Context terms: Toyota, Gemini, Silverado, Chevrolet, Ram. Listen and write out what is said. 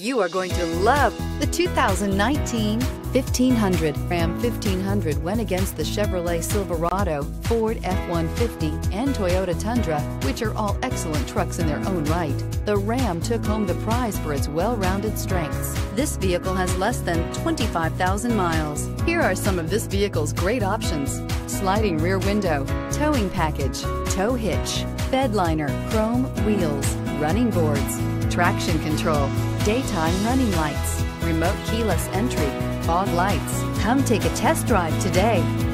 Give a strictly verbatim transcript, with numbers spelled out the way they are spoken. You are going to love the two thousand nineteen fifteen hundred. Ram fifteen hundred went against the Chevrolet Silverado, Ford F one fifty, and Toyota Tundra, which are all excellent trucks in their own right. The Ram took home the prize for its well-rounded strengths. This vehicle has less than twenty-five thousand miles. Here are some of this vehicle's great options: sliding rear window, towing package, tow hitch, bed liner, chrome wheels, running boards, traction control, daytime running lights, remote keyless entry, fog lights. Come take a test drive today.